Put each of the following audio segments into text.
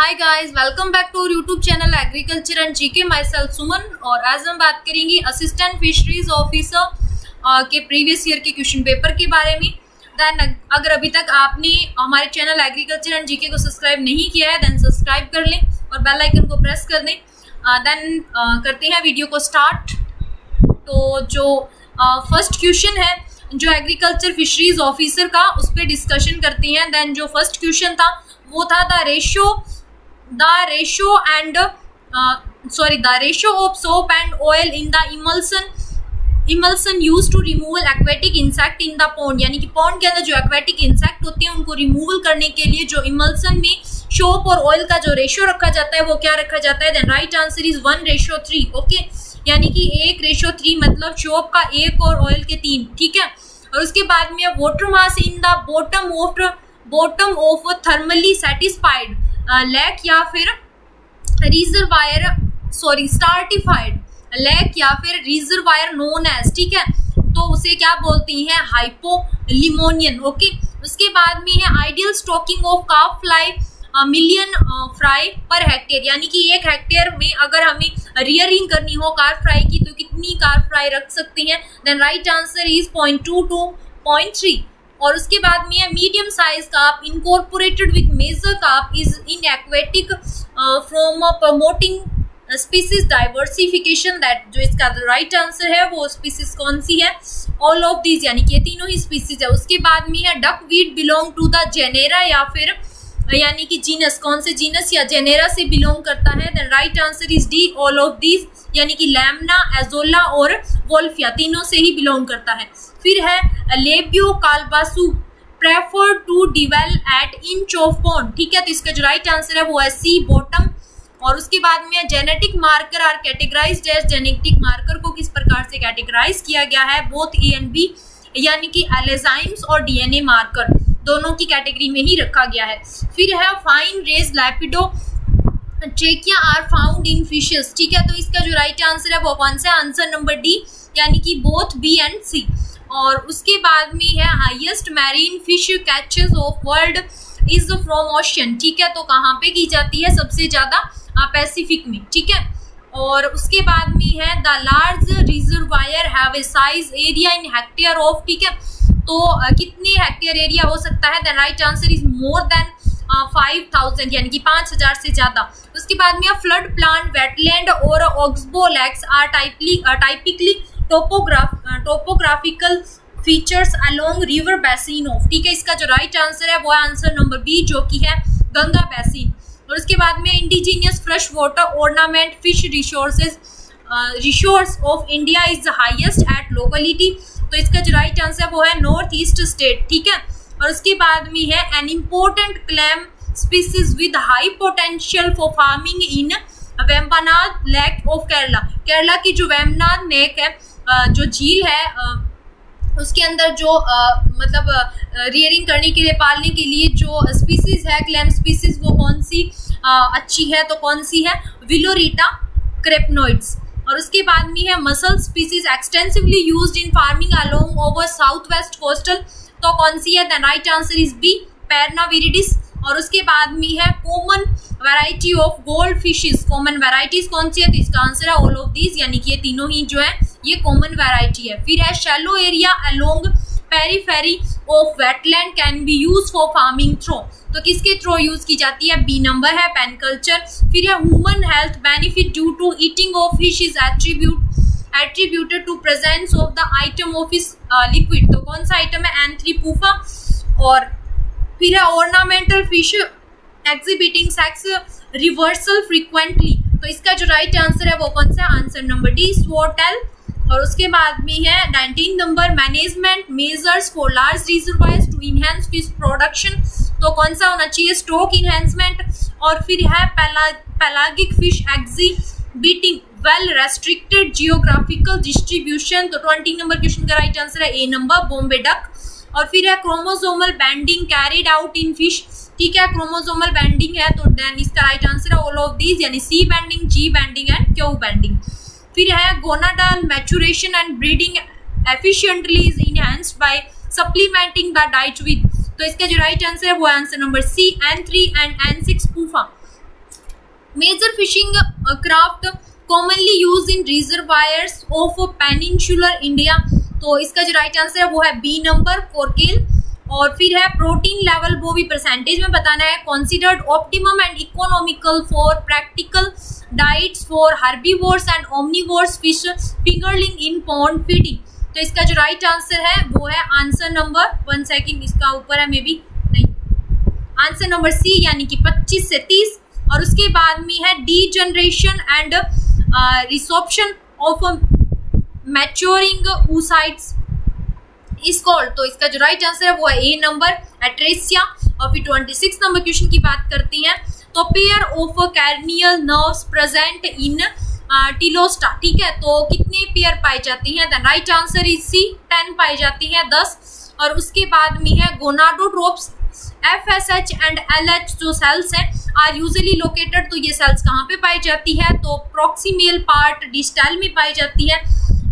Hi guys, welcome back to YouTube channel agriculture and GK. Myself Suman. और आज हम बात करेंगे असिस्टेंट फिशरीज ऑफिसर के प्रीवियस ईयर के क्वेश्चन पेपर के बारे में। दैन अगर अभी तक आपने हमारे चैनल एग्रीकल्चर एंड जीके को सब्सक्राइब नहीं किया है दैन सब्सक्राइब कर लें और बेल आइकन को प्रेस कर दें। दैन करते हैं वीडियो को स्टार्ट। तो जो फर्स्ट क्वेश्चन है जो एग्रीकल्चर फिशरीज ऑफिसर का, उस पर डिस्कशन करते हैं। दैन जो फर्स्ट क्वेश्चन था वो था the ratio of soap and oil in the emulsion used to remove aquatic insect in the pond। यानी कि पॉन्ड के अंदर जो aquatic insect होते हैं उनको रिमूवल करने के लिए जो emulsion में सोप और ऑयल का जो रेशियो रखा जाता है वो क्या रखा जाता है। Then right answer is 1:3। Okay, यानी कि 1:3 मतलब सोप का 1 और ऑयल के 3। ठीक है। और उसके बाद में water mass in the bottom of thermally satisfied lake या फिर स्टार्टिफाइड लेक या फिर रिजर्वायर नोन एज। ठीक है, तो उसे क्या बोलते हैं, हाइपोलिमोनियन। ओके, उसके बाद में है ideal stocking of carp fly million fry per hectare. यानी कि 1 हेक्टेयर में अगर हमें रियरिंग करनी हो कार्प फ्राई की तो कितनी कार्प फ्राई रख सकते हैं। Then right answer is 0.2 to 0.3। और उसके बाद में है medium size carp incorporated with major carp is in aquatic from promoting species diversification that. जो इसका राइट आंसर है वो स्पीसीज कौन सी है, ऑल ऑफ दीज, यानी कि तीनों ही स्पीसीज है। उसके बाद में है duck wheat belong to the genera या फिर यानी कि जीनस, कौन से जीनस या जेनेरा से बिलोंग करता है। Then right answer is D, all of these, यानी कि लैमना, एजोला और वोल्फिया तीनों से ही बिलोंग करता है। फिर है Labeo calbasu prefer to dwell at inch of pond. ठीक है, तो इसका जो राइट आंसर है वो है सी, बॉटम। और उसके बाद में genetic marker are categorized as. Genetic marker को किस प्रकार से कैटेगराइज किया गया है, बोथ ए एंड बी, यानी कि एलेजाइम्स और डीएनए मार्कर दोनों की कैटेगरी में ही रखा गया है। फिर है fine rays lepidotrichia are found in fishes. ठीक है, तो इसका जो राइट आंसर है वो कौन सा, आंसर नंबर डी, यानी कि बोथ बी एंड सी। और उसके बाद में है highest marine fish catches of world is from ocean. ठीक है, तो कहाँ पे की जाती है, सबसे ज़्यादा पैसिफिक में। ठीक है। और उसके बाद में है the large reservoir have a size area in hectare of. ठीक है, तो कितने हेक्टेयर एरिया हो सकता है। The right answer is more than 5,000, यानी कि 5,000 से ज़्यादा। उसके बाद में फ्लड प्लान, वेटलैंड और oxbow lakes are typically topographical features along river basin of. ठीक है, इसका जो राइट आंसर है वो आंसर नंबर बी, जो कि है गंगा बेसिन। और उसके बाद में indigenous fresh water ornament fish resource of India is the highest at locality. तो इसका जो राइट आंसर है वो है नॉर्थ ईस्ट स्टेट। ठीक है। और उसके बाद में है an important clam species with high potential for farming in Vembanad lake of Kerala. Kerala की जो वेम्बनाद लेक है, जो झील है, उसके अंदर जो मतलब रियरिंग करने के लिए, पालने के लिए जो स्पीसीज है क्लैम स्पीसीज, वो कौन सी अच्छी है, तो कौन सी है, विलोरिटा क्रेपनोइड्स। और उसके बाद में है mussel species extensively used in farming along over south west coastal, तो कौन सी है। The right answer is B, Perna viridis. और उसके बाद में है common variety of gold fishes, common varieties कौन सी है, तो इसका आंसर है ऑल ऑफ दीज, यानी कि ये तीनों ही जो है ये कॉमन वैरायटी है। फिर है shallow area along periphery of wetland can be use for farming through, तो किसके थ्रो यूज की जाती है, बी नंबर है, पैन कल्चर। फिर है human health benefit due to eating of fish is attributed to presence of the item of his liquid, तो कौन सा आइटम है, एंथ्रीपूफा। और फिर है ornamental fish exhibiting sex reversal frequently, तो इसका जो राइट आंसर है वो कौन सा, आंसर नंबर डी, स्वॉटेल। और उसके बाद में है 19 number management measures for large reservoirs to enhance fish production, तो कौन सा होना चाहिए, स्टॉक इनहेंसमेंट। और फिर है pelagic fish exhibiting well restricted geographical distribution, तो 20 नंबर क्वेश्चन का राइट आंसर है ए नंबर, बॉम्बे डक। और फिर है chromosomal banding carried out in fish. ठीक है, क्रोमोसोमल बैंडिंग है, तो देन इसका राइट आंसर है ऑल ऑफ दीज, यानी C banding, G banding and Q banding. फिर है gonadal maturation and breeding efficiently is enhanced by supplementing the diet with, तो इसका जो राइट आंसर है वो answer number C, N3 and N6 PUFA. Major fishing craft commonly used in reservoirs of peninsular India. तो इसका जो right answer है वो है बी नंबर कोरकेल। और फिर है प्रोटीन लेवल, वो भी परसेंटेज में बताना है। Considered optimum and economical for practical diets for herbivores and omnivores fish fingerling in pond feeding. तो इसका जो राइट आंसर है वो है आंसर नंबर वन, सेकेंड इसका ऊपर है मे बी नहीं, आंसर नंबर सी यानी कि 25 से 30। और उसके बाद में है degeneration and resorption of maturing oocytes is called. तो इसका जो राइट आंसर है वो है ए नंबर एट्रेसिया। और फिर 26 नंबर क्वेश्चन की बात करते हैं, तो pair of cranial nerves present in teleosts, ठीक है। तो कितने पेयर पाए जाते हैं? The right answer is C, 10 पाए जाते हैं, 10। और उसके बाद में है गोनाडोट्रोप्स FSH एंड LH जो सेल्स हैं आर यूजली लोकेटेड। तो ये सेल्स कहाँ पे पाई जाती है? तो प्रॉक्सिमल पार्ट डिस्टल में पाई जाती है।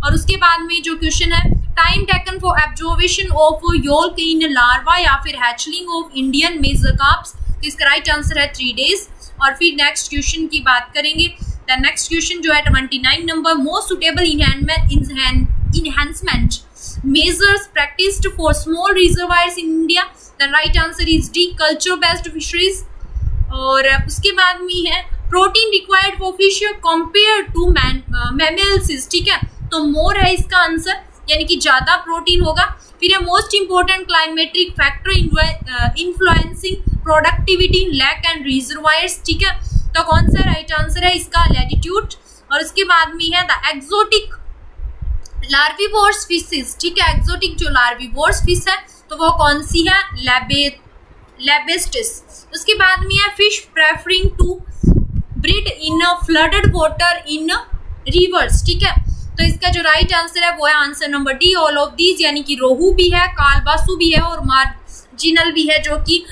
और उसके बाद में जो क्वेश्चन है, time taken for absorption of yolk in larva या फिर हैचलिंग ऑफ इंडियन मेसोकार्प्स। तो इसका राइट आंसर है 3 days। और फिर नेक्स्ट क्वेश्चन की बात करेंगे। द नेक्स्ट क्वेश्चन जो है 29 number, most suitable enhancement measures practiced for small reservoirs in India. The right answer is D, culture based fisheries. और उसके बाद में है protein required for fish compared to mammals, ठीक है। तो more है इसका आंसर, यानी कि ज़्यादा प्रोटीन होगा। फिर है most important climatic factor influencing productivity in lake and reservoirs, ठीक है। तो कौन सा राइट आंसर है इसका? लैटिट्यूड। और उसके बाद में है द एक्जोटिक लार्विवोर्स फिशेस, ठीक है। एक्सोटिक जो लार्विवोर्स फिश है तो वो कौन सी है? लेबेस्टिस। उसके बाद में है fish preferring to breed in flooded water in rivers, ठीक है। तो इसका जो राइट आंसर है वो है answer number D, all of these, यानी कि रोहू भी है, कालबासु भी है और मार्जिनल भी है, जो कि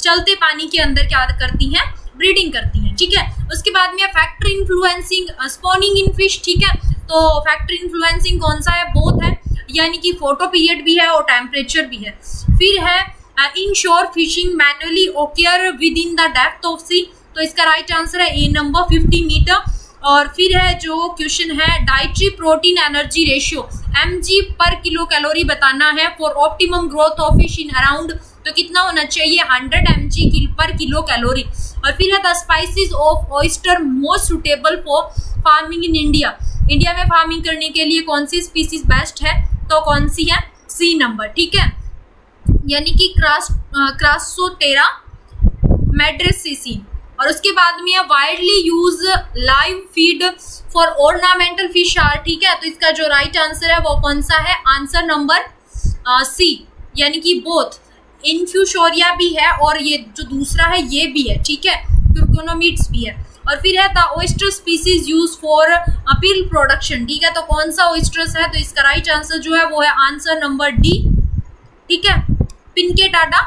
चलते पानी के अंदर क्या करती हैं? ब्रीडिंग करती हैं, ठीक है। उसके बाद में factor influencing spawning in fish, ठीक है। तो फैक्टर इन्फ्लुएंसिंग कौन सा है? बोथ है, यानी कि फोटो पीरियड भी है और टेम्परेचर भी है। फिर है inshore fishing manually occur within the depth of sea. तो इसका राइट आंसर है ए नंबर 50 मीटर। और फिर है जो क्वेश्चन है, dietary protein energy ratio mg/kcal बताना है for optimum growth of fish in around. तो कितना होना चाहिए? 100 mg/kcal। और फिर है the species of oyster most suitable for farming in India. India में फार्मिंग करने के लिए कौन सी स्पीसीज बेस्ट है? तो कौन सी है? सी नंबर, ठीक है, यानी कि क्रासोटेरा मेड्रेसिसी। और उसके बाद में widely use live feed for ornamental fish are, ठीक है। तो इसका जो राइट आंसर है वो कौन सा है? आंसर नंबर सी, यानी कि बोथ इन्फ्यूशोरिया भी है और ये जो दूसरा है ये भी है, ठीक है, क्यूर्कोनोमीट्स भी है। और फिर है the oyster species use for pearl production, ठीक है। तो कौन सा ऑयस्टर्स है? तो इसका राइट आंसर जो है वो है आंसर नंबर डी, ठीक है, पिनकेटाटा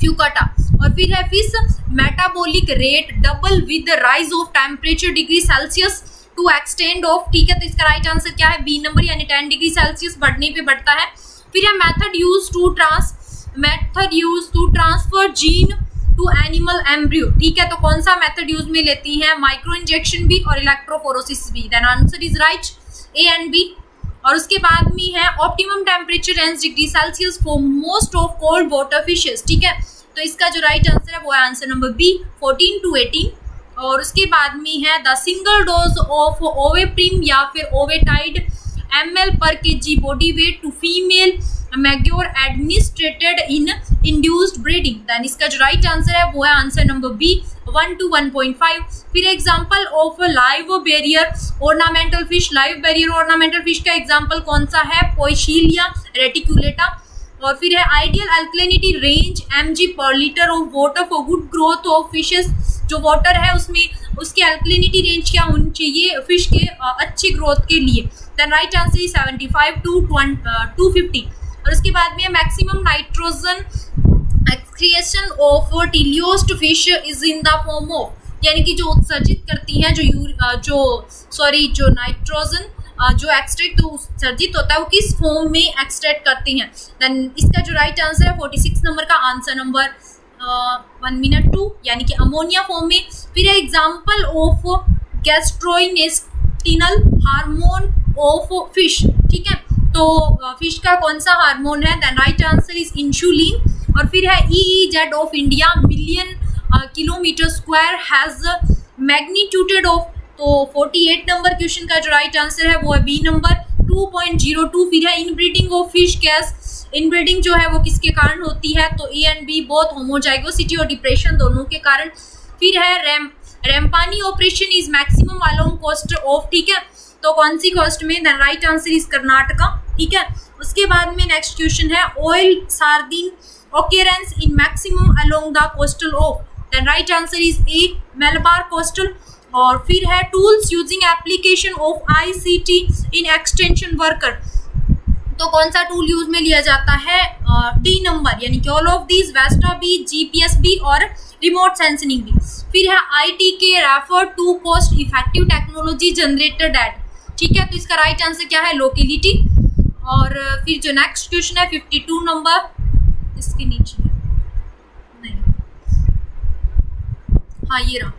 फ्यूकाटा। और फिर है fish metabolic rate double with rise of temperature degree Celsius to extend of, ठीक है। तो इसका राइट आंसर क्या है? बी नंबर, यानी 10 डिग्री सेल्सियस बढ़ने पे बढ़ता है। फिर है method use to transfer gene to animal embryo, ठीक है। तो कौन सा मेथड यूज में लेती हैं? माइक्रो इंजेक्शन भी और इलेक्ट्रोफोरोसिस भी। Then answer is right A and B. और उसके बाद में है optimum temperature 10 degree Celsius for most of cold water fishes, ठीक है। तो इसका जो राइट आंसर है वो है आंसर नंबर बी, 14 to 18। और उसके बाद में है the single dose of Ovaprim या फिर Ovatide ml/kg body weight to female magur administered in induced breeding. Then इसका जो राइट आंसर है वो है आंसर नंबर बी, 1 to 1.5। फिर example of live bearer ornamental fish, live bearer ornamental fish का example कौन सा है? Poecilia reticulata. और फिर है ideal alkalinity range mg/liter of water for good growth of fishes. जो वाटर है उसमें उसकी अल्कलिनिटी रेंज क्या होनी चाहिए फिश के अच्छी ग्रोथ के लिए? Then right answer is 75 to 250। और उसके बाद में maximum nitrogen excretion of teleost fish is in the form of, यानी कि जो उत्सर्जित करती हैं जो नाइट्रोजन जो एक्सट्रैक्ट उत्सर्जित होता है वो किस फॉर्म में एक्सट्रैक्ट करती हैं। देन इसका जो राइट आंसर है 46 नंबर का आंसर नंबर 1 minute 2 यानी कि अमोनिया फॉर्म में। फिर example of gastrointestinal hormone of fish, ठीक है, तो फिश का कौन सा हार्मोन है, the right answer is insulin. और फिर है EEZ of India million kilometer square has magnitude of, तो 48 नंबर क्वेश्चन का जो राइट आंसर है वो है B नंबर 2.02। फिर है inbreeding of fish gas, inbreeding जो है वो किसके कारण होती है, तो A and B both homozygosity और डिप्रेशन दोनों के कारण। फिर है rampani operation is maximum along coast of, ठीक है, तो कौन सी कोस्ट में, the right answer is Karnataka, ठीक है। उसके बाद में नेक्स्ट क्वेश्चन है oil sardine occurrence in maximum along the coastal of, then right answer is A Malabar coastal. और फिर है tools using application of ICT in extension worker, तो कौन सा टूल यूज में लिया जाता है, D नंबर, यानी कि ऑल ऑफ दीज, वेस्टा भी, GPS भी और रिमोट सेंसिंग भी। फिर है ITK refer to cost effective technology generated at, ठीक है, तो इसका राइट आंसर क्या है, लोकेलिटी। और फिर जो नेक्स्ट क्वेश्चन है 52 नंबर, इसके नीचे नहीं, हाँ ये रहा,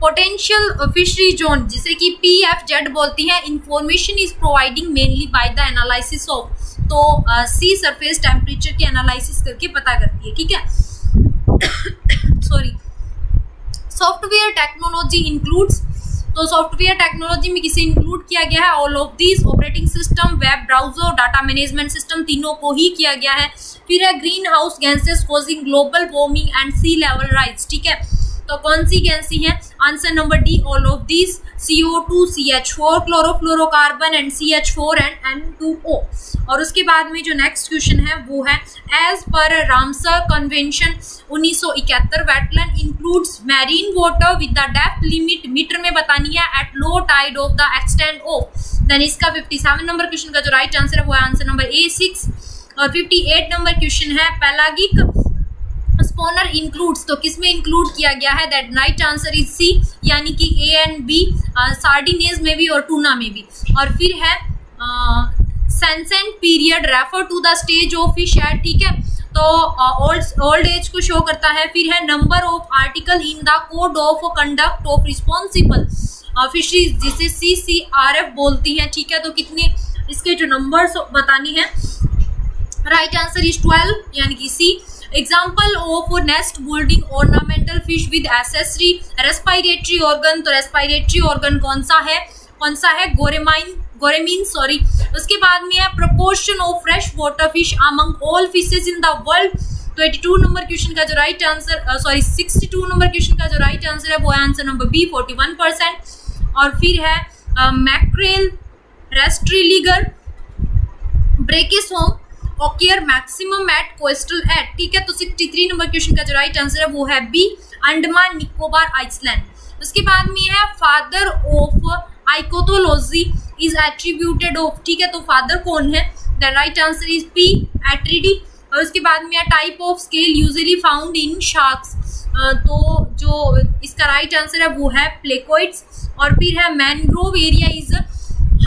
पोटेंशियल फिशरी जोन जिसे कि PFZ बोलती है, information is providing mainly by the analysis of, तो सी सरफेस टेम्परेचर के एनालिसिस करके पता करती है, ठीक है। सॉरी, सॉफ्टवेयर टेक्नोलॉजी इंक्लूड्स, तो सॉफ्टवेयर टेक्नोलॉजी में किसे इंक्लूड किया गया है, all of this, operating system, web browser, data management system, तीनों को ही किया गया है। फिर है green house gases causing global warming and sea level rise, ठीक है, तो कौन सी गैसी है, answer number D all of this, CO2, CH4 chlorofluorocarbon and CH4 and N2O। और उसके बाद में जो नेक्स्ट क्वेश्चन है वो है एज पर Ramsar convention 1971 wetland includes marine water with the depth limit, meter में बतानी है, at low tide of the extend of, then इसका 57 नंबर क्वेश्चन का जो राइट आंसर है वो है आंसर नंबर A6। और 58 नंबर क्वेश्चन है पेलागिक स्पॉनर इंक्लूड्स, तो किसमें इंक्लूड किया गया है, that right answer is C, यानी कि A एंड B, सार्डिनेज में भी और टूना में भी। और फिर है sunset period refer to the stage of fish at, ठीक है, तो ओल्ड एज को शो करता है। फिर है number of article in the code of conduct of responsible fisheries जिसे CCRF बोलती है, ठीक है, तो कितने इसके जो नंबर्स बतानी है, राइट आंसर इज 12 यानी कि C। Example of nest building ornamental fish with accessory respiratory organ, तो रेस्पिरेटरी ऑर्गन कौन सा है गोरेमीन, सॉरी। उसके बाद में है proportion of fresh water fish among all fishes in the world, तो 82 नंबर क्वेश्चन का जो right answer, sorry 62 number question का जो राइट आंसर है वो है आंसर नंबर B 41%। और फिर है mackerel Rastrelliger brachysoma occur maximum at coastal at, ठीक है, तो 63 नंबर क्वेश्चन का जो राइट आंसर है वो है B अंडमान निकोबार आइसलैंड। उसके बाद में है father of ichthyology is attributed of, ठीक है, तो फादर कौन है, the right answer is P Artedi. और उसके बाद में है type of scale usually found in sharks, तो जो इसका राइट आंसर है वो है प्लेकोइड्स। और फिर है mangrove area is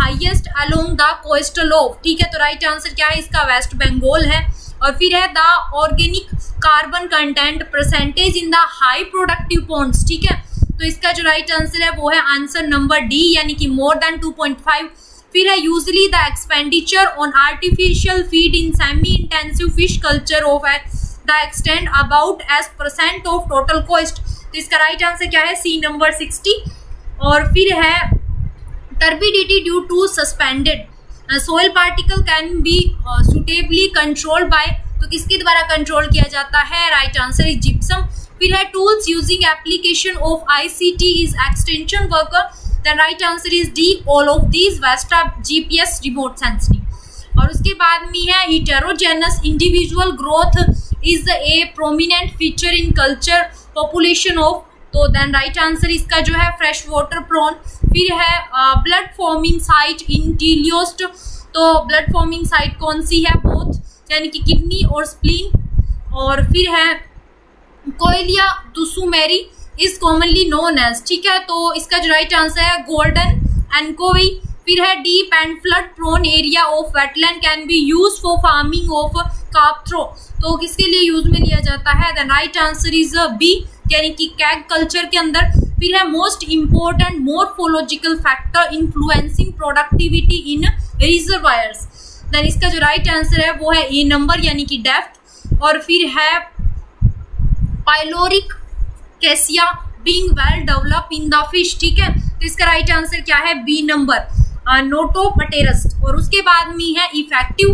highest along the coastal of, ठीक है, तो राइट आंसर क्या है इसका, वेस्ट बंगाल है। और फिर है the organic carbon content percentage in the high productive ponds, ठीक है, तो इसका जो राइट आंसर है वो है आंसर नंबर D यानी कि मोर देन 2.5। फिर है usually the expenditure on artificial feed in semi intensive fish culture of the extend about as percent of total cost, तो इसका राइट आंसर क्या है, C नंबर 60। और फिर है turbidity due to suspended soil particle can be suitably controlled by, तो किसके द्वारा कंट्रोल किया जाता है, राइट आंसर इज जिप्सम। फिर है tools using application of ICT is extension worker, the right answer is D all of these, Vista, GPS, remote sensing. और उसके बाद में है heterogeneous individual growth is a prominent feature in culture population of, तो then right answer इसका जो है fresh water prawn. फिर है blood forming site in teleost, तो ब्लड फॉर्मिंग साइट कौन सी है, बोथ यानी कि किडनी और स्प्लीन। और फिर है Coilia dussumieri is commonly known as, ठीक है, तो इसका जो राइट आंसर है गोल्डन एनकोवी, फिर है deep and flood prone area of wetland can be use for farming of carp through, तो किसके लिए यूज में लिया जाता है? The right answer is B, यानी कि कैग कल्चर के अंदर। फिर है most important morphological factor influencing productivity in reservoirs, then इसका जो राइट आंसर है वो है ए नंबर यानी कि डेप्थ। और फिर है pyloric caeca being well develop in the fish, ठीक है, तो इसका राइट आंसर क्या है? B number Notopterus. और उसके बाद में है effective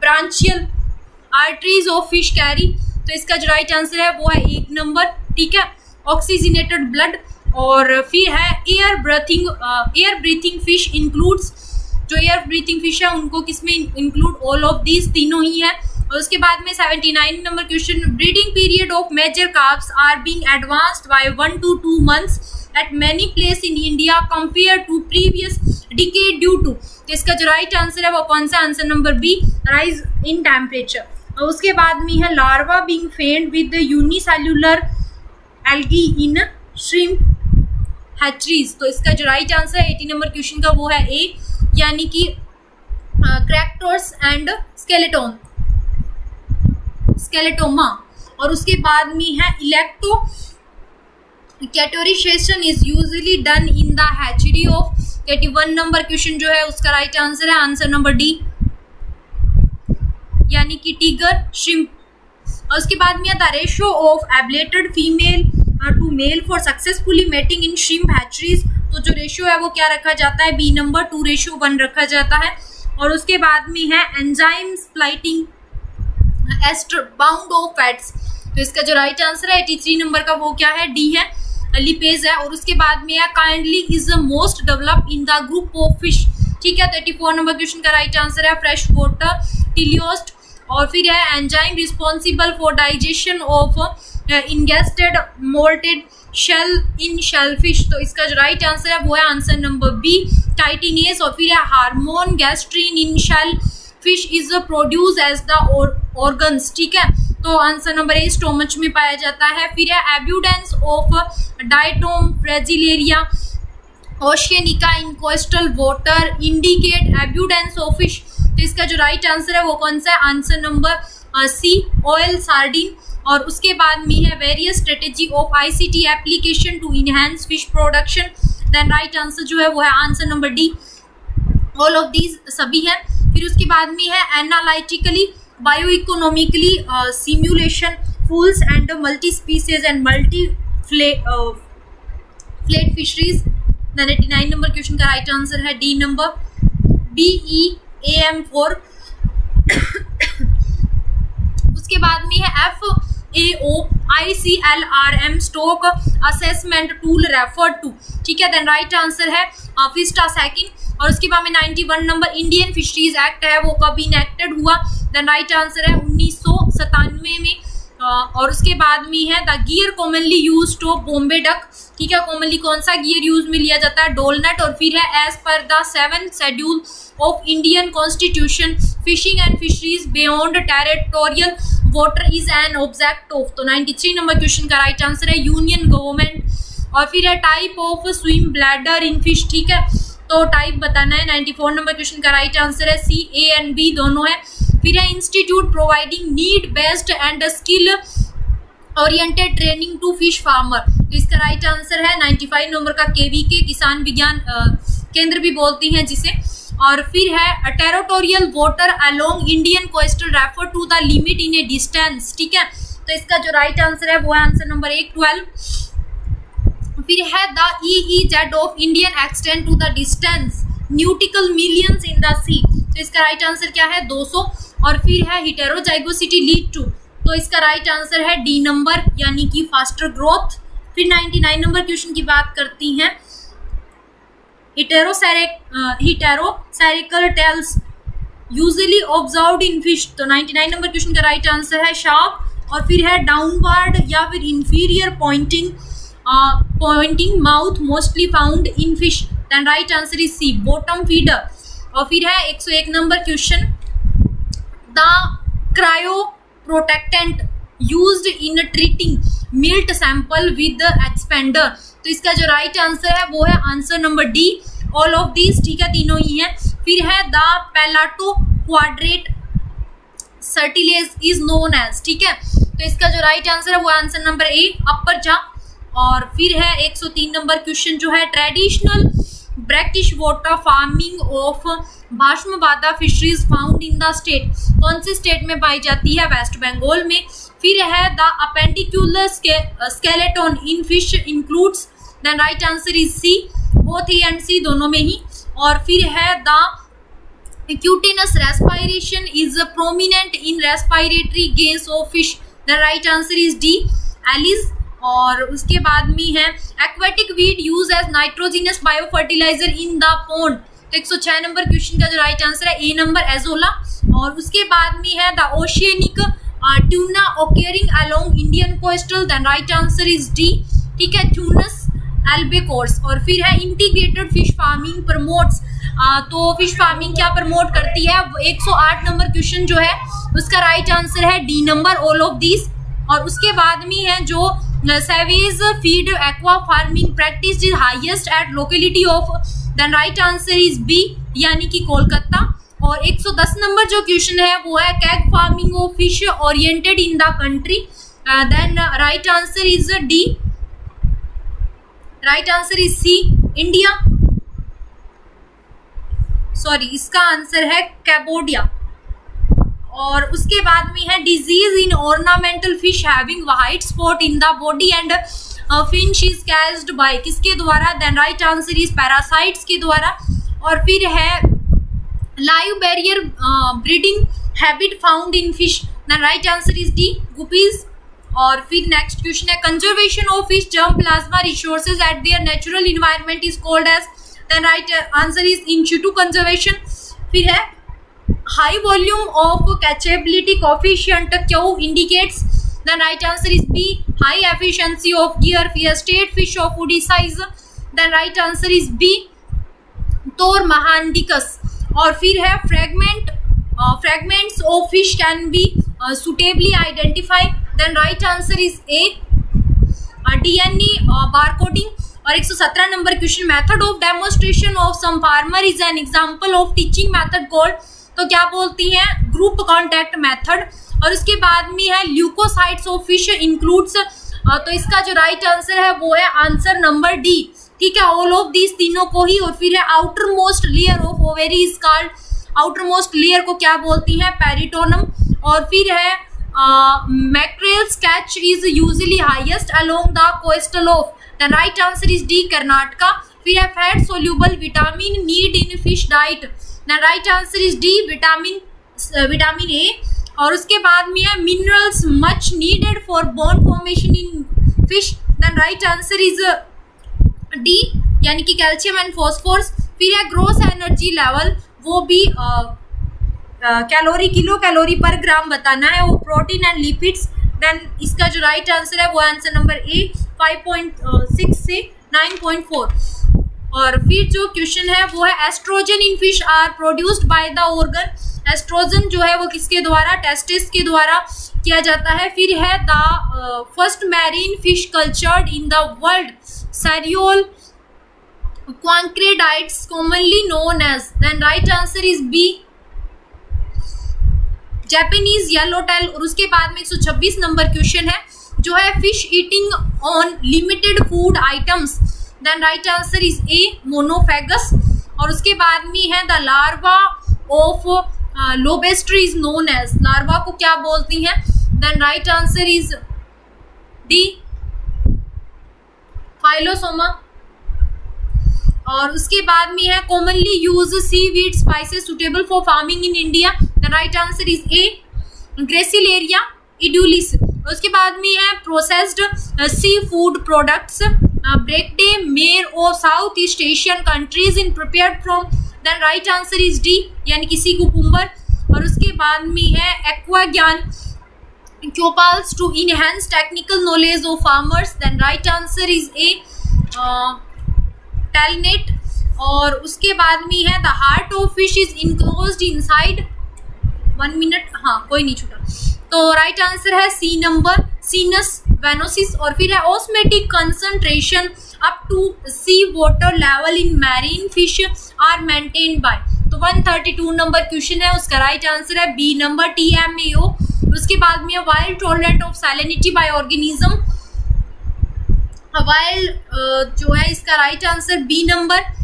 branchial arteries of fish carry, तो इसका जो राइट आंसर है वो है एक नंबर, ठीक है, ऑक्सीजनेटेड ब्लड। और फिर है एयर ब्रीथिंग फिश इंक्लूड्स, जो एयर ब्रीथिंग फिश है उनको किसमें इंक्लूड? ऑल ऑफ दीज, तीनों ही है। और उसके बाद में 79 number question, breeding period of major carps are being advanced by 1 to 2 months at many place in India compare to previous decade due to, तो इसका जो राइट आंसर है वो कौन सा? Answer number B, rise in temperature. और उसके बाद में है larva being fed with unicellular algae in shrimp hatcheries, तो इसका जो राइट आंसर है 80 नंबर क्वेश्चन का वो है ए, यानी कि क्रैक्टर्स एंड स्केलेटोमा। और उसके बाद में है electrocauterization is usually done in the hatchery of, 81 number question जो है उसका राइट आंसर है आंसर नंबर डी, यानी कि टीगर श्रिम्प। और उसके बाद में the ratio of ablated female to male for successfully mating in shrimp hatcheries, तो जो रेशियो है वो क्या रखा जाता है? बी नंबर 2:1 रखा जाता है। और उसके बाद में है enzymes splitting ester bound of fats, तो इसका जो राइट आंसर है 83 नंबर का वो क्या है? डी है, लिपेज है। और उसके बाद में है kidney is the most develop in the group of fish, ठीक है, 34 नंबर क्वेश्चन का राइट आंसर है फ्रेश वाटर टिलियोस्ट। और फिर है enzyme responsible for digestion of ingested moulted shell in shellfish, तो इसका जो राइट आंसर है वो है आंसर नंबर बी, काइटिनेज। और फिर है hormone gastrin in shell fish is produce as the organs, ठीक है, तो आंसर नंबर ए स्टोमच में पाया जाता है। फिर है abundance of diatom Fragilaria oceanica in coastal water indicate abundance of fish, तो इसका जो राइट आंसर है वो कौन सा है? Answer number C, oil sardine. और उसके बाद में है various strategy of ICT application to enhance fish production, then right answer जो है वो है answer number D, all of these सभी हैं। फिर उसके बाद में है analytically bioeconomically simulation fools and multi species and multi fleet fisheries, 89 number question का राइट आंसर है डी नंबर, BEAM4। उसके बाद में है FAO ICLRM stock assessment tool referred to, ठीक है, देन राइट आंसर है फिस्टा सेकिन। और उसके बाद में 91 नंबर इंडियन फिशरीज एक्ट है वो कब इनेक्टेड हुआ? देन राइट आंसर है 1997 में। और उसके बाद में है the gear commonly use to Bombay duck, ठीक है, कॉमनली कौन सा गियर यूज में लिया जाता है? डोलनट। और फिर है as per the 7th schedule of Indian constitution fishing and fisheries beyond territorial water is an object of, तो 93 नंबर क्वेश्चन का राइट आंसर है यूनियन गवर्नमेंट। और फिर है type of swim bladder in fish, ठीक है, तो टाइप बताना है। 94 नंबर क्वेश्चन का राइट आंसर है सी, A and B दोनों है। फिर है institute providing need based and skill oriented training to fish farmer, तो इसका राइट आंसर है 95 नंबर का KVK, किसान विज्ञान केंद्र भी बोलती हैं जिसे। और फिर है territorial water along Indian coastal refer to the limit in a distance, ठीक है, तो इसका जो राइट आंसर है वो है आंसर नंबर 12। फिर है the EEZ of Indian extend to the distance nautical millions in the sea, तो इसका राइट आंसर क्या है? 200। और फिर है हिटेरोजाइगोसिटी लीड टू, तो इसका राइट आंसर है डी नंबर, यानी कि फास्टर ग्रोथ। फिर 99 नंबर क्वेश्चन की बात करती हैं, heterocercal tails usually observed in fish, तो 99 नंबर क्वेश्चन का राइट आंसर है शार्प। और फिर है डाउनवर्ड या फिर inferior pointing mouth mostly found in fish, then right answer is C, bottom feeder. और फिर है 101 number question, the cryoprotectant used in treating milt sample with expander, तो इसका जो राइट आंसर है वो है answer number D, all of these, ठीक है, तीनों ही हैं। फिर है the palatoquadrate cartilage is known as, ठीक है, तो इसका जो राइट आंसर है वो आंसर नंबर ए, अपर जा। और फिर है 103 नंबर क्वेश्चन जो है traditional brackish water farming of भाष्मबादा fisheries found in the state, कौन से स्टेट में पाई जाती है? वेस्ट बंगाल में। फिर है the appendicular skeleton in fish includes, then right answer is C, both A and C, दोनों में ही। और फिर है the cutaneous respiration is prominent in respiratory gas of fish, the right answer is D, eels. और उसके बाद में है aquatic weed use as nitrogenous biofertiliser in the pond, तो 106 नंबर क्वेश्चन का जो राइट आंसर है ए नंबर, एजोला। और उसके बाद में है the oceanic tuna occurring along Indian coastal, then right answer is D, ठीक है, ट्यूनस एल्बेकोर्स। और फिर है इंटीग्रेटेड फिश फार्मिंग प्रमोट्स, तो फिश फार्मिंग क्या प्रमोट करती है? 108 नंबर क्वेश्चन जो है उसका राइट आंसर है D number, all of this. और उसके बाद में है जो sewage feed aqua farming practice is highest at locality of, then right answer is B, यानी कि कोलकाता। और 110 नंबर जो क्वेश्चन है वो है cage farming of fish oriented in the country, then right answer is D, right answer is C, India, sorry इसका answer है Cambodia. और उसके बाद में है disease in ornamental fish having white spot in the body and fins is caused by, किसके द्वारा? Then right answer is parasites के द्वारा। और फिर है live bearer breeding habit found in fish, then right answer is D, guppies. और फिर next question है conservation of fish germ plasma resources at their natural environment is called as, then right answer is in situ conservation. फिर है high volume of catchability coefficient Q indicates, the right answer is B, high efficiency of gear. फिर state fish of Orissa is, the right answer is B, तोरमहांडिकस। और फिर है fragments of fish can be suitably identify, then right answer is A, DNA barcoding. और 117 number question method of demonstration of some farmer is an example of teaching method called, तो क्या बोलती हैं? Group contact method. और उसके बाद में है ल्यूकोसाइट्स ऑफ फिश इंक्लूड्स, तो इसका जो राइट आंसर है वो है आंसर नंबर डी, ठीक है, ऑल ऑफ दीज, तीनों को ही। और फिर है outer most layer of ovary is called, outer most layer को क्या बोलती हैं? पेरिटोनम। और फिर है mackerels catch is usually highest along the coastal of, the right answer is D, Karnataka. फिर है fat soluble vitamin need in fish diet, ना right answer is D, vitamin A. और उसके बाद में है minerals much needed for bone formation in fish, then right answer is D, यानी कि कैल्शियम एंड फॉस्फोरस। फिर है ग्रॉस एनर्जी लेवल, वो भी कैलोरी किलो कैलोरी पर ग्राम बताना है, वो प्रोटीन एंड लिपिड्स, देन इसका जो राइट आंसर है वो आंसर नंबर ए, 5.6 से 9.4। और फिर जो क्वेश्चन है वो है oestrogen in fish are produced by the organ, oestrogen जो है वो किसके द्वारा? टेस्टिस के द्वारा किया जाता है। फिर है the first marine fish cultured in the world सैरियोल quinqueradiata commonly known as, then right answer is B, Japanese yellow tail. और उसके बाद में 126 नंबर क्वेश्चन है जो है fish eating on limited food items, then right answer is A, monophagous. और उसके बाद में है the larva of lobster is known as, larva को क्या बोलती हैं? Then right answer is D, phyllosoma. और उसके बाद में है commonly use C weed species suitable for farming in India, then right answer is A, gracilaria edulis. उसके बाद में है processed sea food products ब्रेकडे mayor of South east Asian countries in prepared from, then right answer is D, यानी कि सी, cucumber. और उसके बाद में है एक्वा ज्ञान क्योपाल्स to enhance technical knowledge of farmers, then right answer is A, telnet. और उसके बाद में है the heart of fish is enclosed inside, 1 minute, हाँ कोई नहीं छूटा, तो राइट आंसर है सी नंबर, सीनस वेनोसिस। और फिर है osmotic concentration up to sea water level in marine fish are maintain by. तो 132 नंबर क्वेश्चन है, उसका राइट आंसर है बी नंबर TMAO। उसके बाद में wild tolerant of salinity by organism, wild जो है इसका right answer B number.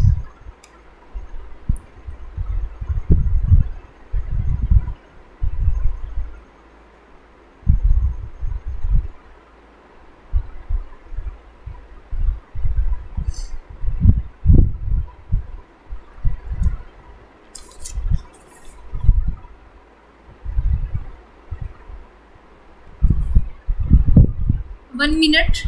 One minute।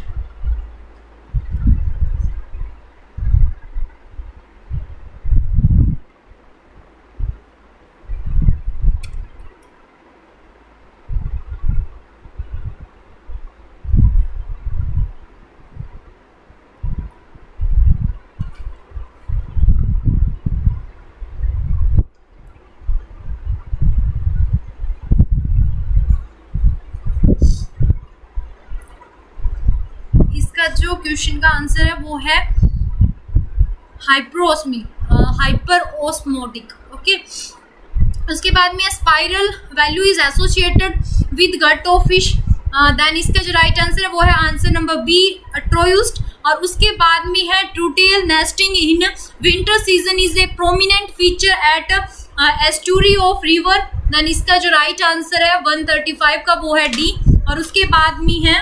जो क्वेश्चन का आंसर है वो है हाइपरओस्मोटिक। ओके, उसके बाद में spiral value is associated with gut of fish, then इसका जो राइट आंसर है वो है आंसर नंबर बी ट्रोयूस्ट। और उसके बाद में है turtle nesting in winter season is a prominent feature at estuary of river, then इसका जो राइट आंसर है 135 का वो है डी। और उसके बाद में है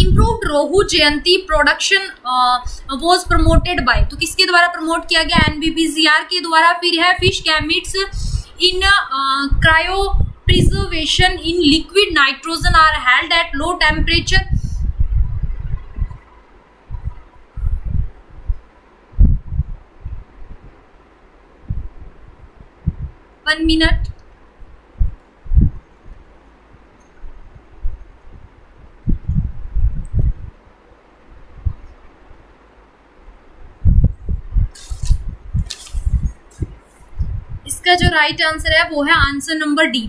Improved rohu Jayanti production was promoted by, तो किसके द्वारा प्रमोट किया गया? NBBCR के द्वारा। फिर है fish gametes in cryopreservation in liquid nitrogen are held at low temperature. One minute. इसका जो राइट आंसर है वो है आंसर नंबर डी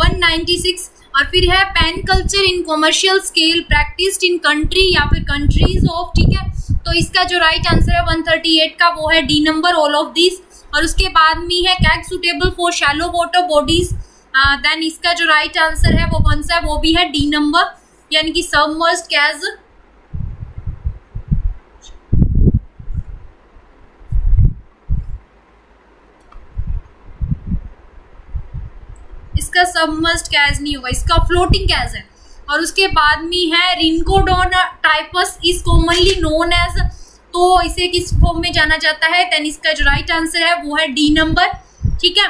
196। और फिर है pen culture in commercial scale practised in country या फिर कंट्रीज ऑफ, ठीक है, तो इसका जो राइट आंसर है 138 का वो है D number all of this. और उसके बाद में है cage suitable for shallow water bodies, then इसका जो राइट आंसर है वो कौन सा है? वो भी है डी नंबर, यानी कि सबमर्ज्ड कैज। इसका सबमर्ज्ड कैज नहीं होगा, इसका फ्लोटिंग कैज है। और उसके बाद में है रिनकोडोन typus is commonly known as, तो इसे किस फॉर्म में जाना जाता है? देन इसका जो राइट आंसर है वो है डी नंबर, ठीक है।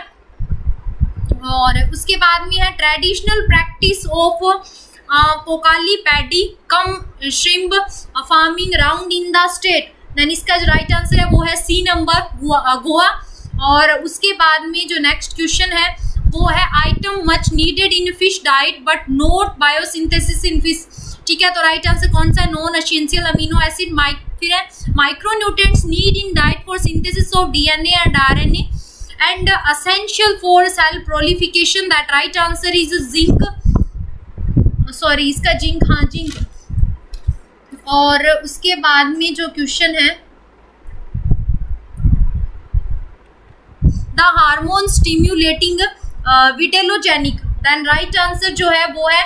और उसके बाद में है traditional practice of pokkali paddy cum shrimp farming round in the state, then इसका जो राइट आंसर है वो है सी नंबर गोवा। और उसके बाद में जो नेक्स्ट क्वेश्चन है वो है item much needed in fish diet but not biosynthesis in fish, ठीक है, तो राइट आंसर कौन सा? Non essential amino acid. फिर है micronutrients need in diet for synthesis of DNA and RNA and essential for cell proliferation, that right answer is zinc, sorry इसका zinc, हाँ zinc. और उसके बाद में जो क्वेश्चन है the hormone stimulating vitellogenic, then right answer जो है वो है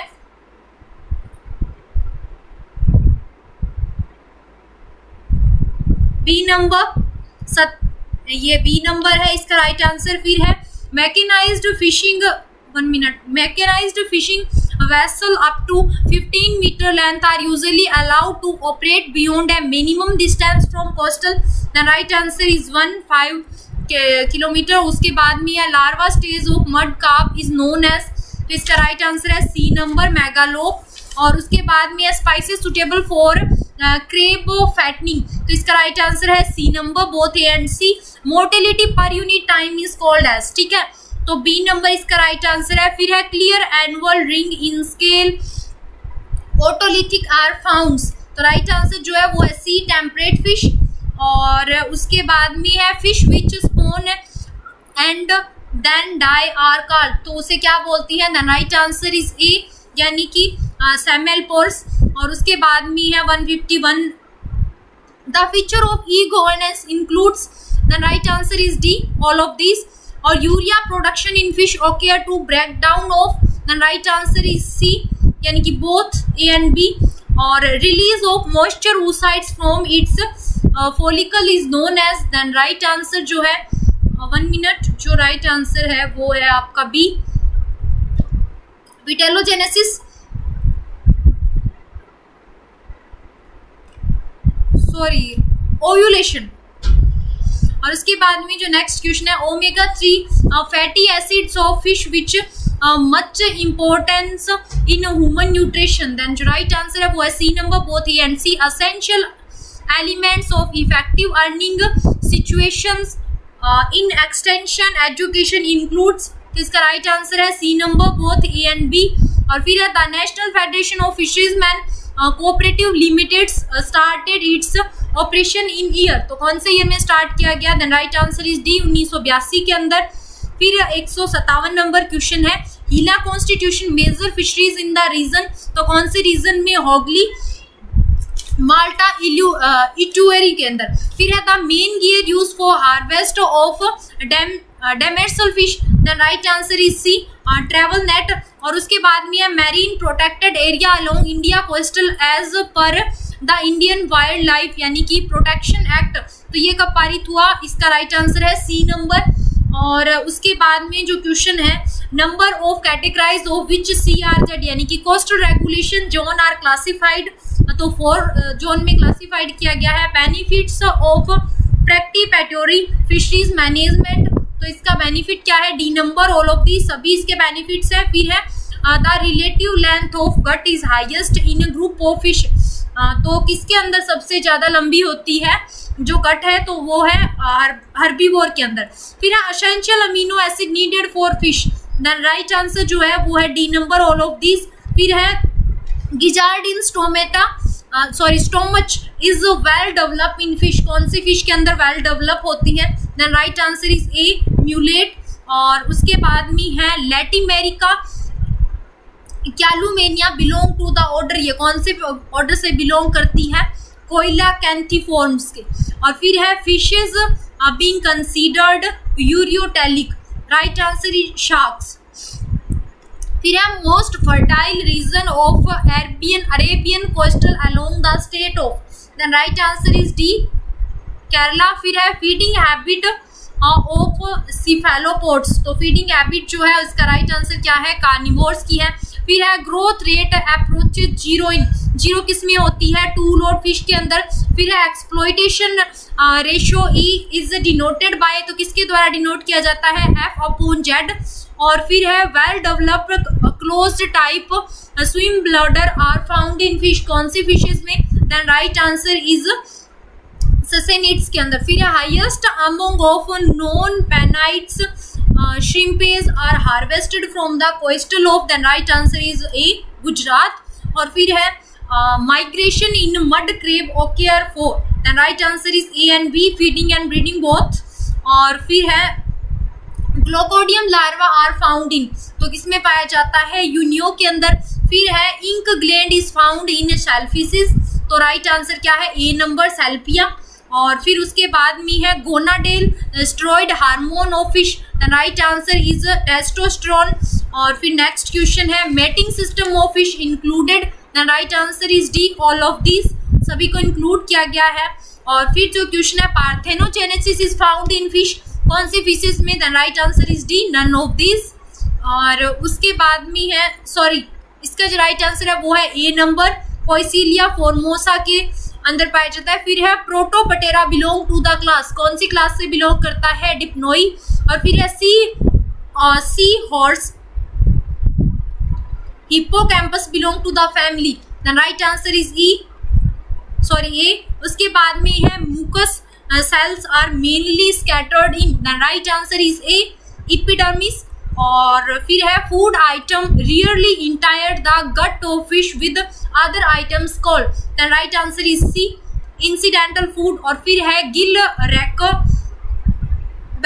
बी नंबर ये बी नंबर है इसका राइट आंसर। फिर है mechanised fishing, one minute, mechanised fishing vessel up to 15 meter length are usually allowed to operate beyond a minimum distance from coastal, the right answer is 15 kilometre. उसके बाद में यह larva stage of mud carp is known as, तो इसका right answer है C number मेगालोप। और उसके बाद में spices suitable for crab fattening, तो इसका राइट आंसर है C number both A and C. Mortality per unit time is called as, ठीक है, तो बी नंबर इसका राइट आंसर है। फिर है clear annual ring in scale otolithic are founds, तो राइट आंसर जो है वो है सी टेम्परेट फिश। और उसके बाद में है fish which spawn and then die are called. तो उसे क्या बोलती है? The right answer is A, यानी कि सेमेल पोर्स. और उसके बाद में है 151. The feature of e-governance includes, the right answer is D, all of these. और urea production in fish occur to break down of, the right answer is C, यानी कि बोथ ए एंड बी. और release of moisture oocytes from its follicle is known as, then right answer जो है, one minute, जो right answer है वो है आपका बी, विटेलोजेनेसिस. Sorry, ovulation. और उसके बाद में जो नेक्स्ट क्वेश्चन है, omega 3 fatty acids of fish which much importance in human nutrition, then जो राइट आंसर है वो है C number, both A and C. Essential elements of effective earning situations in extension education includes, इसका right answer है C number, both A and B. और फिर है the national federation of fisheries man cooperative limited started its operation in year, तो कौन से year में start किया गया? Then right answer is D, 1982 के अंदर. फिर 157 नंबर क्वेश्चन है, हीला constitution major fisheries in the region, तो कौन से रीजन में? होगली, माल्टा, इटुएरी के अंदर. फिर है the main gear use for harvest of demersal fish, then right answer is C, travel net. और उसके बाद में है marine protected area along India coastal as per the Indian wild life, यानी कि प्रोटेक्शन एक्ट, तो ये कब पारित हुआ? इसका राइट आंसर है सी नंबर. और उसके बाद में जो क्वेश्चन है, number of categorise of which CRZ, यानी कि coastal regulation zone are classified, तो 4 जोन में क्लासिफाइड किया गया है. Benefits of participatory fisheries management, तो इसका बेनिफिट क्या है? D number, all of the सभी इसके बेनिफिट्स है. फिर है the relative length of gut is highest in group of fish, तो किसके अंदर सबसे ज़्यादा लंबी होती है जो गट है? तो वो है हर्बीवोर के अंदर. फिर है essential amino acid needed for fish, then right answer जो है वो है D number, all of these. फिर है gizzard in stomata, sorry stomach is well develop in fish, कौन सी फिश के अंदर वेल डेवलप होती है? Then right answer is A, mullet. और उसके बाद में है लैटिमेरिका chalumnae belong to the order, ये कौन से ऑर्डर से बिलोंग करती है? कोयला कैंथीफॉर्म्स के. और फिर है fishes being considered ureotelic, right answer is sharks. फिर है most fertile region of Arabian coastal along the state of, then right answer is D, Kerala. फिर है फीडिंग हैबिट ऑफ सिफेलोपोड्स, तो फीडिंग हैबिट जो है उसका राइट आंसर क्या है? कार्निवोर्स की है. फिर है growth rate approach zero, in zero किस में होती है? टू लोड फिश के अंदर. फिर है exploitation ratio E is denoted by, तो किसके द्वारा डिनोट किया जाता है? F upon Z. और फिर है well developed closed type swim bladder are found in fish, कौन सी फिशेज में? Then right answer is sciaenids के अंदर. फिर है highest among of non penaeid shrimps are harvested from the coastal of, then right answer is A, Gujarat. और फिर है migration in mud crab occur 4, then right answer is A and B, feeding and breeding both. और फिर है glochidium larva are found in, तो किसमें पाया जाता है? यूनियो के अंदर. फिर है ink gland is found in shellfishes, तो राइट आंसर क्या है? A number, sepia. और फिर उसके बाद में है gonadal steroid hormone of fish, the right answer is testosterone. और फिर नेक्स्ट क्वेश्चन है mating system of fish included, the right answer is D, all of this सभी को इंक्लूड किया गया है. और फिर जो क्वेश्चन है parthenogenesis is found in fish, कौन सी फिशेज में? The right answer is D, none of this. और उसके बाद में है, सॉरी, इसका जो राइट आंसर है वो है ए नंबर, पोइसिलिया फोर्मोसा के अंदर पाया जाता है. फिर है प्रोटोपटेरा बिलोंग टू द क्लास, कौन सी क्लास से बिलोंग करता है? डिप्नोई. और फिर है sea horse hippocampus belong to the family, the right answer is E, sorry A. उसके बाद में है mucus cells are mainly scattered in, the right answer is A, epidermis. और फिर है food item rarely entire the gut of fish with other items called, the right answer is C, incidental food. और फिर है gill rack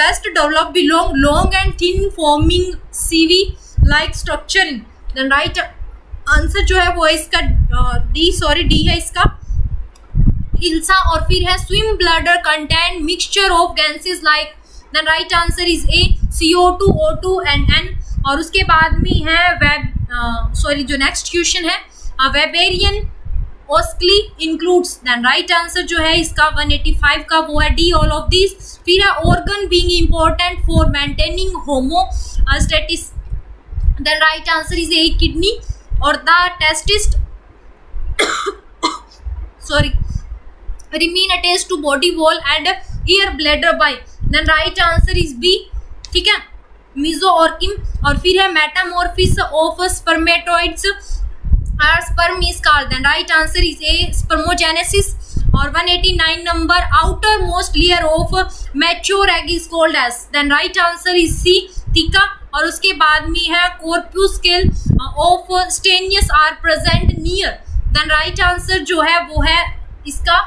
best develop below long and thin forming CV like structure in then right answer जो है वो है इसका D है इसका इल्सा। और फिर है swim bladder content mixture of gases like then right answer is A CO2 O2 and N। और उसके बाद में है वेब जो नेक्स्ट क्वेश्चन है Weberian ossicles includes then right answer जो है इसका 185 का वो है डी ऑल ऑफ दिस। फिर है organ being important for maintaining homeostasis then right answer is A kidney. और the testis remain attach to body wall and air bladder by then right answer is B ठीक है मिजो और किम। और फिर है metamorphosis of spermatids or sperm is called then right answer is A spermiogenesis. और 189 number outer most layer of mature egg is called as then right answer is C theca. और उसके बाद में है corpuscles of Stannius are present near then right answer जो है वो है इसका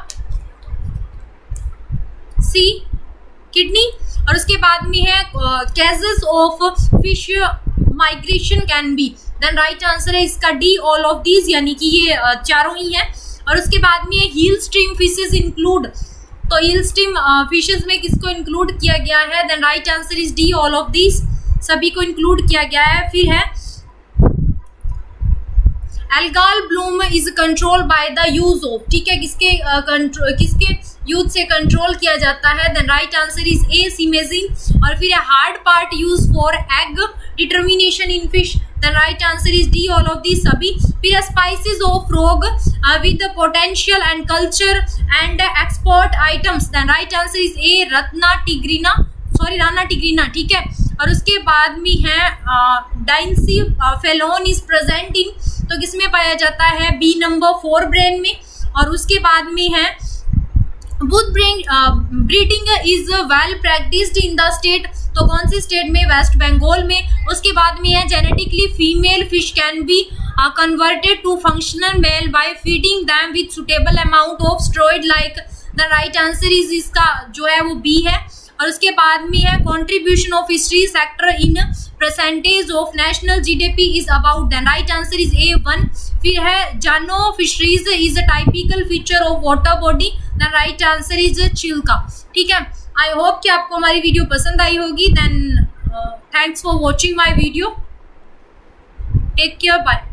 सी किडनी। और उसके बाद में है cases of fish migration can be then right answer है इसका डी ऑल ऑफ दीज यानी कि ये चारों ही हैं। और उसके बाद में हील स्ट्रीम फिशेज इंक्लूड तो हील स्ट्रीम फिशेज में किसको इंक्लूड किया गया है then right answer is D all of these सभी को इंक्लूड किया गया है। फिर है algal bloom is control by the use of ठीक है किसके यूज से कंट्रोल किया जाता है then right answer is A simazine. और फिर है hard part use for egg determination in fish then right answer is D all of the सभी। फिर है species of frog with potential and culture and export items then right answer is A Rana tigrina ठीक है। और उसके बाद में है डाइंसी फेलोन इज प्रेजेंट इन तो किसमें पाया जाता है बी नंबर 4 ब्रेन में। और उसके बाद में है bund breeding is well practised in the state तो कौन से स्टेट में वेस्ट बंगाल में। उसके बाद में है genetically female fish can be converted to functional male by feeding them with suitable amount of steroid like the right answer is इसका जो है वो बी है। और उसके बाद में है contribution of fishery sector in percentage of national GDP is about then right answer is A 1। फिर है जानो fisheries is a typical feature of water body then right answer is Chilka ठीक है। आई होप कि आपको हमारी वीडियो पसंद आई होगी then thanks for watching my video take care bye.